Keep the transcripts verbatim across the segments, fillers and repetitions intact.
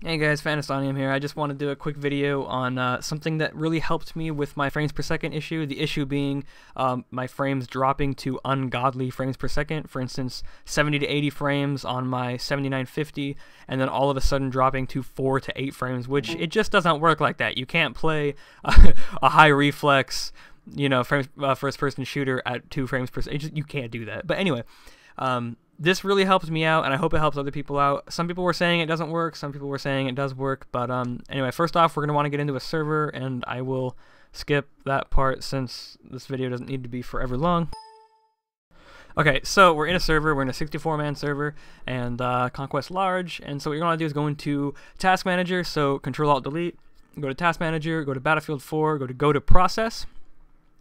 Hey guys, Fantosonium here. I just want to do a quick video on uh, something that really helped me with my frames per second issue. The issue being um, my frames dropping to ungodly frames per second. For instance, seventy to eighty frames on my seventy-nine fifty, and then all of a sudden dropping to four to eight frames, which it just doesn't work like that. You can't play a, a high reflex, you know, frames, uh, first person shooter at two frames per second. You can't do that. But anyway, um, this really helped me out, and I hope it helps other people out. Some people were saying it doesn't work, some people were saying it does work, but um, anyway, first off, we're going to want to get into a server, and I will skip that part since this video doesn't need to be forever long. Okay, so we're in a server, we're in a sixty-four man server, and uh, Conquest Large, and so what you're going to want to do is go into Task Manager, so Control Alt Delete, go to Task Manager, go to Battlefield four, go to Go to Process.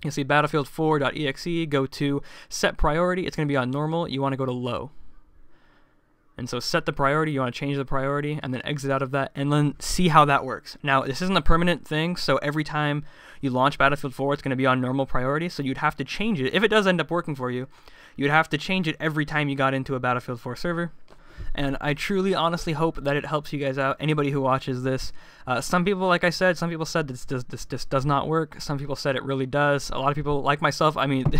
You'll see Battlefield four dot E X E, go to set priority, it's going to be on normal, you want to go to low. And so set the priority, you want to change the priority, and then exit out of that, and then see how that works. Now, this isn't a permanent thing, so every time you launch Battlefield four, it's going to be on normal priority, so you'd have to change it. If it does end up working for you, you'd have to change it every time you got into a Battlefield four server. And I truly, honestly hope that it helps you guys out, anybody who watches this. Uh, some people, like I said, some people said this does, this, this does not work. Some people said it really does. A lot of people, like myself, I mean,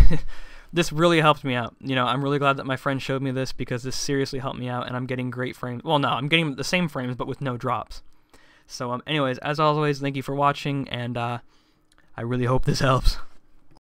this really helped me out. You know, I'm really glad that my friend showed me this because this seriously helped me out, and I'm getting great frames. Well, no, I'm getting the same frames, but with no drops. So, um, anyways, as always, thank you for watching, and uh, I really hope this helps.